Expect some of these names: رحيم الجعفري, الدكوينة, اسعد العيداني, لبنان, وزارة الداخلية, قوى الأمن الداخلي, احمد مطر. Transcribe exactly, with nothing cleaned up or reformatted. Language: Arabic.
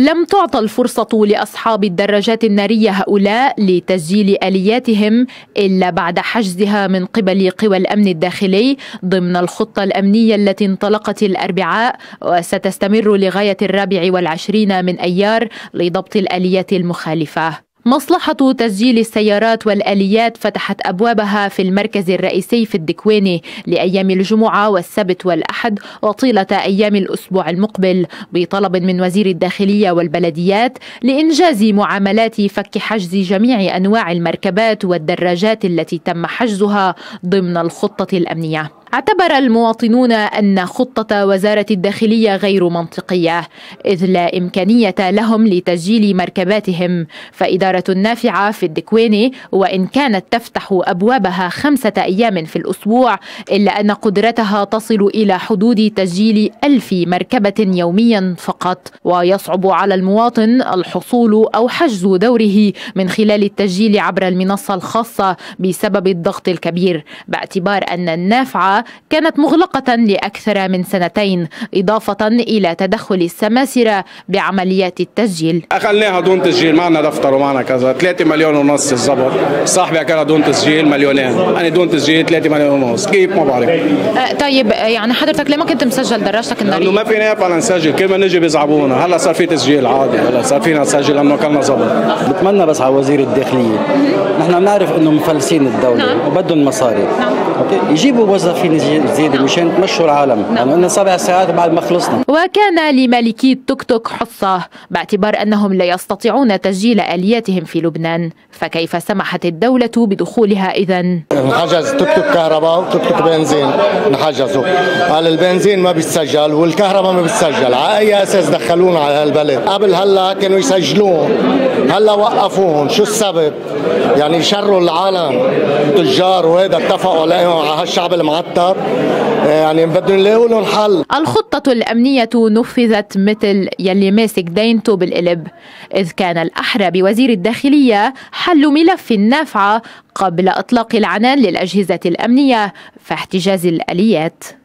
لم تعطى الفرصة لأصحاب الدراجات النارية هؤلاء لتسجيل آلياتهم إلا بعد حجزها من قبل قوى الأمن الداخلي ضمن الخطة الأمنية التي انطلقت الأربعاء وستستمر لغاية الرابع والعشرين من أيار لضبط الآليات المخالفة. مصلحة تسجيل السيارات والآليات فتحت أبوابها في المركز الرئيسي في الدكوينة لأيام الجمعة والسبت والأحد وطيلة أيام الأسبوع المقبل بطلب من وزير الداخلية والبلديات لإنجاز معاملات فك حجز جميع أنواع المركبات والدراجات التي تم حجزها ضمن الخطة الأمنية. اعتبر المواطنون أن خطة وزارة الداخلية غير منطقية إذ لا إمكانية لهم لتسجيل مركباتهم، فإدارة النافعة في الدكوينة وإن كانت تفتح أبوابها خمسة أيام في الأسبوع إلا أن قدرتها تصل إلى حدود تسجيل ألف مركبة يوميا فقط، ويصعب على المواطن الحصول أو حجز دوره من خلال التسجيل عبر المنصة الخاصة بسبب الضغط الكبير، باعتبار أن النافعة كانت مغلقة لأكثر من سنتين إضافة إلى تدخل السماسرة بعمليات التسجيل. أخلناها دون تسجيل، معنا دفتر ومعنا كذا، ثلاثة مليون ونص الزبط، صاحبي أكلها دون تسجيل مليونين، أنا دون تسجيل ثلاثة مليون ونص، كيف ما بعرف. أه طيب يعني حضرتك ليه ما كنت مسجل دراجتك النارية؟ لأنه ما فينا فعلا نسجل، كل ما نجي بيزعبونا، هلا صار في تسجيل عادي، هلا صار فينا نسجل لأنه أكلنا زبط. بتمنى بس على وزير الداخلية، نحن بنعرف إنه مفلسين الدولة نعم. وبدهم مصاري، نعم. يجيبوا وظف زيادة مشان تمشوا العالم، يعني لنا سبع ساعات بعد ما خلصنا. وكان لمالكي التوك توك حصة باعتبار أنهم لا يستطيعون تسجيل آلياتهم في لبنان، فكيف سمحت الدولة بدخولها إذن؟ نحجز توك توك كهرباء وتوك توك بنزين نحجزه، قال البنزين ما بيتسجل والكهرباء ما بتسجل، على أي أساس دخلونا على هالبلد؟ قبل هلا كانوا يسجلوهم، هلا وقفوهم، شو السبب؟ يعني يشروا العالم، تجار وهذا اتفقوا عليهم على هالشعب المعتر، يعني بدهم يلاقوا لهم حل. الخطة الأمنية نفذت مثل يلي ماسك دينته بالقلب، إذ كان الأحرى بوزير الداخلية حل ملف النافعة قبل إطلاق العنان للأجهزة الأمنية في احتجاز الآليات.